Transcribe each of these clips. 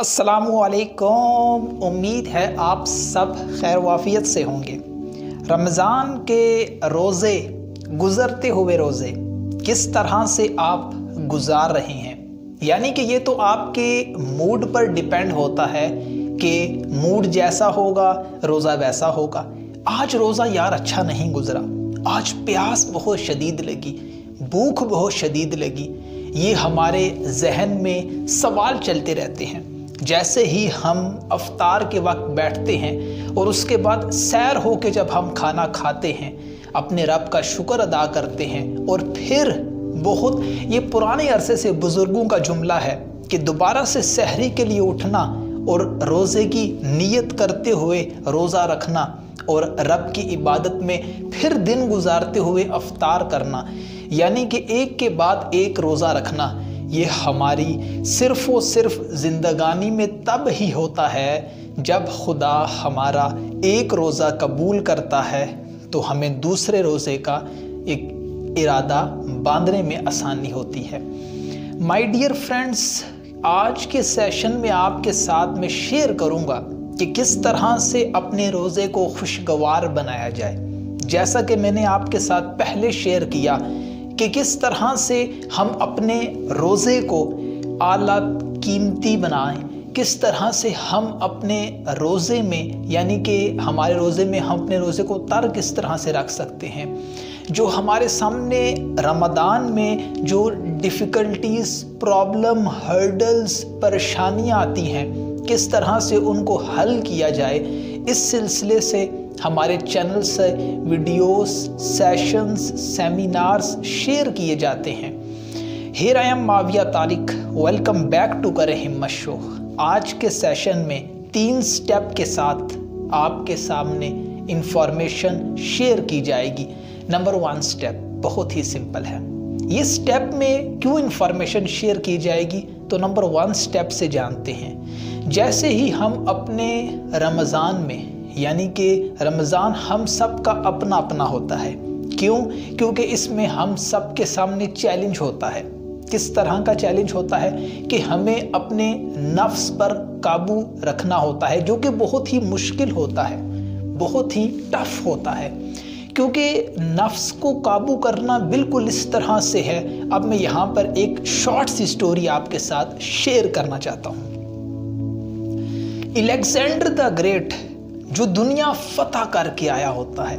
अस्सलामुअलैकुम। उम्मीद है आप सब खैर वाफियत से होंगे। रमज़ान के रोज़े, गुज़रते हुए रोज़े किस तरह से आप गुजार रहे हैं, यानी कि ये तो आपके मूड पर डिपेंड होता है कि मूड जैसा होगा रोज़ा वैसा होगा। आज रोज़ा यार अच्छा नहीं गुज़रा, आज प्यास बहुत शदीद लगी, भूख बहुत शदीद लगी, ये हमारे जहन में सवाल चलते रहते हैं। जैसे ही हम अफ्तार के वक्त बैठते हैं और उसके बाद सैर होके जब हम खाना खाते हैं, अपने रब का शुक्र अदा करते हैं, और फिर बहुत ये पुराने अरसे से बुज़ुर्गों का जुमला है कि दोबारा से सहरी के लिए उठना और रोज़े की नीयत करते हुए रोज़ा रखना और रब की इबादत में फिर दिन गुजारते हुए अफ्तार करना, यानी कि एक के बाद एक रोज़ा रखना, ये हमारी सिर्फ़ और सिर्फ ज़िंदगानी में तब ही होता है जब खुदा हमारा एक रोज़ा कबूल करता है तो हमें दूसरे रोज़े का एक इरादा बांधने में आसानी होती है। माय डियर फ्रेंड्स, आज के सेशन में आपके साथ मैं शेयर करूँगा कि किस तरह से अपने रोज़े को खुशगवार बनाया जाए। जैसा कि मैंने आपके साथ पहले शेयर किया कि किस तरह से हम अपने रोज़े को आला कीमती बनाएं, किस तरह से हम अपने रोज़े में, यानी कि हमारे रोज़े में हम अपने रोज़े को तर किस तरह से रख सकते हैं। जो हमारे सामने रमदान में जो डिफ़िकल्टीज़, प्रॉब्लम, हर्डल्स, परेशानियां आती हैं, किस तरह से उनको हल किया जाए। इस सिलसिले से हमारे चैनल से वीडियोस, सेशंस, सेमिनार्स शेयर किए जाते हैं। Here I am Muawiya Tariq, welcome back to Kare Himmat show. आज के सेशन में 3 स्टेप के साथ आपके सामने इंफॉर्मेशन शेयर की जाएगी। नंबर 1 स्टेप बहुत ही सिंपल है। ये स्टेप में क्यों इंफॉर्मेशन शेयर की जाएगी, तो नंबर 1 स्टेप से जानते हैं। जैसे ही हम अपने रमज़ान में, यानी कि रमज़ान हम सब का अपना अपना होता है, क्योंकि इसमें हम सब के सामने चैलेंज होता है। किस तरह का चैलेंज होता है कि हमें अपने नफ्स पर काबू रखना होता है, जो कि बहुत ही मुश्किल होता है, बहुत ही टफ होता है, क्योंकि नफ्स को काबू करना बिल्कुल इस तरह से है। अब मैं यहाँ पर एक शॉर्ट सी स्टोरी आपके साथ शेयर करना चाहता हूँ। अलेक्जेंडर द ग्रेट, जो दुनिया फतह करके आया होता है,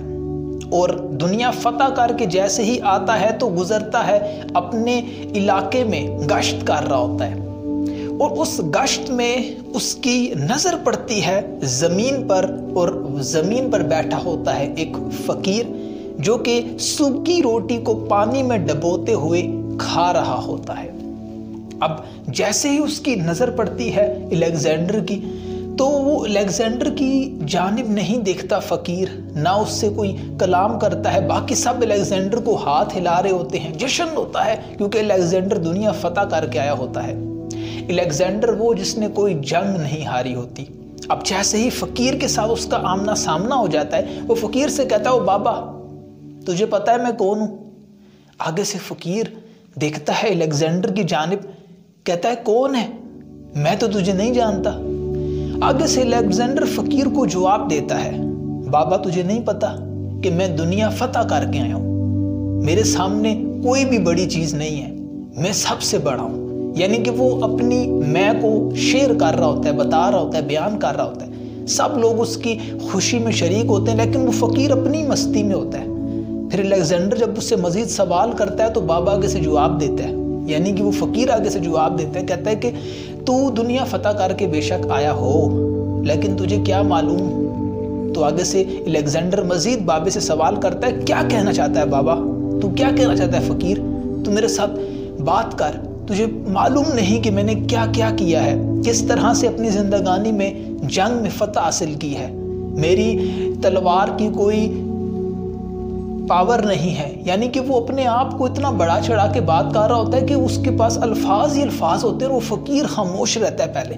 और दुनिया फतह करके जैसे ही आता है तो गुजरता है अपने इलाके में गश्त कर रहा होता है, और उस गश्त में उसकी नज़र पड़ती है ज़मीन पर, और ज़मीन पर बैठा होता है एक फ़कीर जो कि सूखी रोटी को पानी में डुबोते हुए खा रहा होता है। अब जैसे ही उसकी नज़र पड़ती है अलेक्जेंडर की, तो वो अलेक्जेंडर की जानिब नहीं देखता फ़कीर, ना उससे कोई कलाम करता है। बाकी सब अलेक्जेंडर को हाथ हिला रहे होते हैं, जश्न होता है क्योंकि अलेक्जेंडर दुनिया फतह करके आया होता है। अलेक्जेंडर वो जिसने कोई जंग नहीं हारी होती। अब जैसे ही फ़कीर के साथ उसका आमना सामना हो जाता है, वो फ़कीर से कहता है, ओ बाबा, तुझे पता है मैं कौन हूँ? आगे से फ़कीर देखता है अलेक्जेंडर की जानिब, कहता है, कौन है? मैं तो तुझे नहीं जानता। आगे से अलेक्जेंडर फ़कीर को जवाब देता है, बाबा, तुझे नहीं पता कि मैं दुनिया फतह करके आया हूँ, मेरे सामने कोई भी बड़ी चीज़ नहीं है, मैं सबसे बड़ा हूँ। यानी कि वो अपनी मैं को शेयर कर रहा होता है, बता रहा होता है, बयान कर रहा होता है। सब लोग उसकी खुशी में शरीक होते हैं, लेकिन वो फ़कीर अपनी मस्ती में होता है। फिर अलेक्जेंडर जब उससे मज़ीद सवाल करता है तो बाबा आगे से जवाब देता है, यानी कि वो फ़कीर आगे से जवाब देता है, कहता है कि तू दुनिया फतह करके बेशक आया हो, लेकिन तुझे क्या मालूम। तो आगे से अलेक्जेंडर मजीद बाबे से सवाल करता है, क्या कहना चाहता है बाबा, तू क्या कहना चाहता है? फ़कीर, तू मेरे साथ बात कर, तुझे मालूम नहीं कि मैंने क्या क्या किया है, किस तरह से अपनी ज़िंदगानी में जंग में फतह हासिल की है। मेरी तलवार की कोई पावर नहीं है, यानी कि वो अपने आप को इतना बड़ा चढ़ा के बात कर रहा होता है कि उसके पास अल्फाज ही अल्फाज होते हैं। वो फ़कीर खामोश रहता है पहले,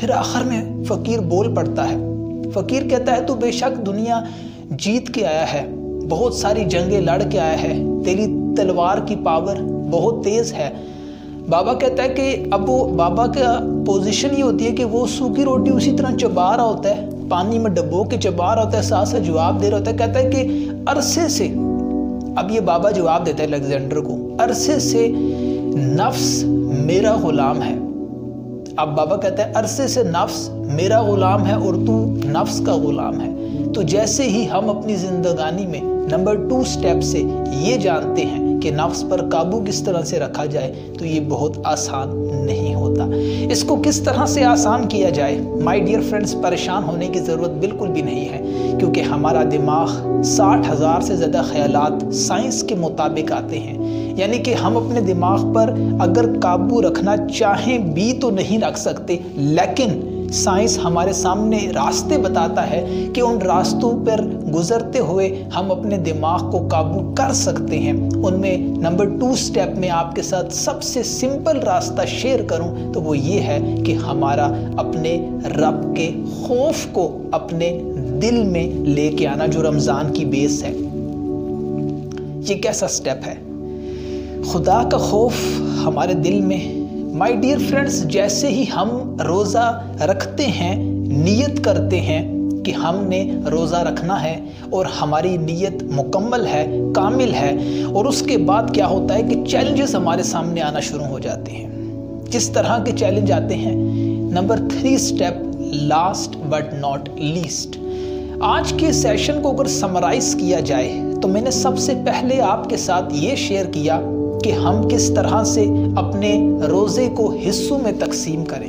फिर आखिर में फ़कीर बोल पड़ता है। फ़कीर कहता है, तू बेशक दुनिया जीत के आया है, बहुत सारी जंगें लड़ के आया है, तेरी तलवार की पावर बहुत तेज़ है, बाबा कहता है कि अब वो बाबा का पोजीशन ये होती है कि वो सूखी रोटी उसी तरह चबा रहा होता है, पानी में डबो के चबा रहा होता है, साथ साथ जवाब दे रहा होता है। कहता है कि अरसे से, अब ये बाबा जवाब देता है अलेक्जेंडर को, अरसे से नफ्स मेरा गुलाम है। अब बाबा कहता है अरसे से नफ्स मेरा गुलाम है और तू नफ्स का गुलाम है। तो जैसे ही हम अपनी जिंदगानी में नंबर 2 स्टेप से ये जानते हैं कि नफ्स पर काबू किस तरह से रखा जाए, तो ये बहुत आसान नहीं होता। इसको किस तरह से आसान किया जाए? माय डियर फ्रेंड्स, परेशान होने की ज़रूरत बिल्कुल भी नहीं है, क्योंकि हमारा दिमाग 60,000 से ज़्यादा ख्यालात साइंस के मुताबिक आते हैं। यानी कि हम अपने दिमाग पर अगर काबू रखना चाहें भी तो नहीं रख सकते, लेकिन साइंस हमारे सामने रास्ते बताता है कि उन रास्तों पर गुजरते हुए हम अपने दिमाग को काबू कर सकते हैं। उनमें नंबर 2 स्टेप में आपके साथ सबसे सिंपल रास्ता शेयर करूं तो वो ये है कि हमारा अपने रब के खौफ को अपने दिल में लेके आना, जो रमज़ान की बेस है। ये कैसा स्टेप है? खुदा का खौफ हमारे दिल में। माय डियर फ्रेंड्स, जैसे ही हम रोज़ा रखते हैं, नियत करते हैं कि हमने रोज़ा रखना है और हमारी नियत मुकम्मल है, कामिल है, और उसके बाद क्या होता है कि चैलेंजेस हमारे सामने आना शुरू हो जाते हैं। जिस तरह के चैलेंज आते हैं, number 3 step, last but not least. आज के सेशन को अगर समराइज किया जाए तो मैंने सबसे पहले आपके साथ ये शेयर किया कि हम किस तरह से अपने रोज़े को हिस्सों में तकसीम करें,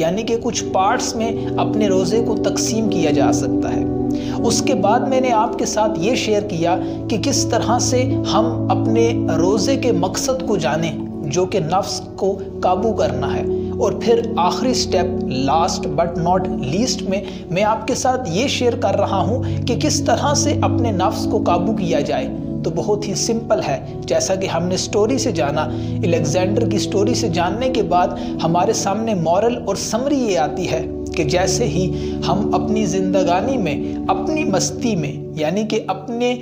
यानी कि कुछ पार्ट्स में अपने रोज़े को तकसीम किया जा सकता है। उसके बाद मैंने आपके साथ ये शेयर किया कि किस तरह से हम अपने रोज़े के मकसद को जानें, जो कि नफ्स को काबू करना है। और फिर आखिरी step, last but not least, में मैं आपके साथ ये शेयर कर रहा हूँ कि किस तरह से अपने नफ्स को काबू किया जाए। तो बहुत ही सिंपल है, जैसा कि हमने स्टोरी से जाना, अलेक्जेंडर की स्टोरी से जानने के बाद हमारे सामने मॉरल और समरी ये आती है कि जैसे ही हम अपनी जिंदगानी में, अपनी मस्ती में, यानी कि अपने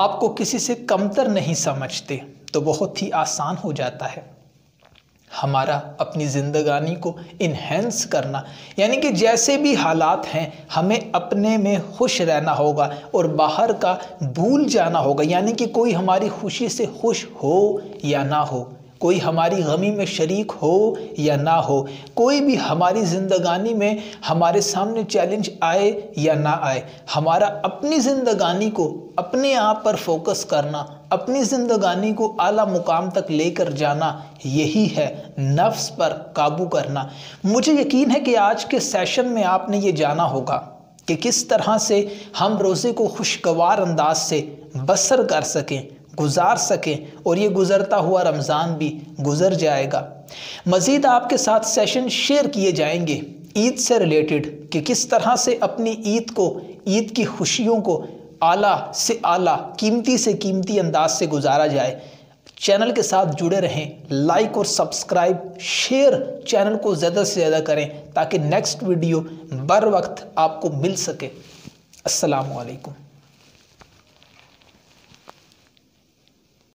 आप को किसी से कमतर नहीं समझते, तो बहुत ही आसान हो जाता है हमारा अपनी ज़िंदगानी को इन्हेंस करना। यानी कि जैसे भी हालात हैं, हमें अपने में खुश रहना होगा और बाहर का भूल जाना होगा। यानी कि कोई हमारी खुशी से खुश हो या ना हो, कोई हमारी गमी में शरीक हो या ना हो, कोई भी हमारी ज़िंदगानी में हमारे सामने चैलेंज आए या ना आए, हमारा अपनी ज़िंदगानी को, अपने आप पर फोकस करना, अपनी ज़िंदगानी को आला मुकाम तक लेकर जाना, यही है नफ्स पर काबू करना। मुझे यकीन है कि आज के सेशन में आपने ये जाना होगा कि किस तरह से हम रोज़े को खुशगवार अंदाज से बसर कर सकें, गुजार सकें, और ये गुज़रता हुआ रमज़ान भी गुज़र जाएगा। मज़ीद आपके साथ सेशन शेयर किए जाएंगे ईद से रिलेटेड, कि किस तरह से अपनी ईद को, ईद की खुशियों को आला से आला, कीमती से कीमती अंदाज से गुजारा जाए। चैनल के साथ जुड़े रहें, लाइक और सब्सक्राइब, शेयर चैनल को ज़्यादा से ज़्यादा करें, ताकि नेक्स्ट वीडियो बर वक्त आपको मिल सके। अस्सलाम वालेकुम।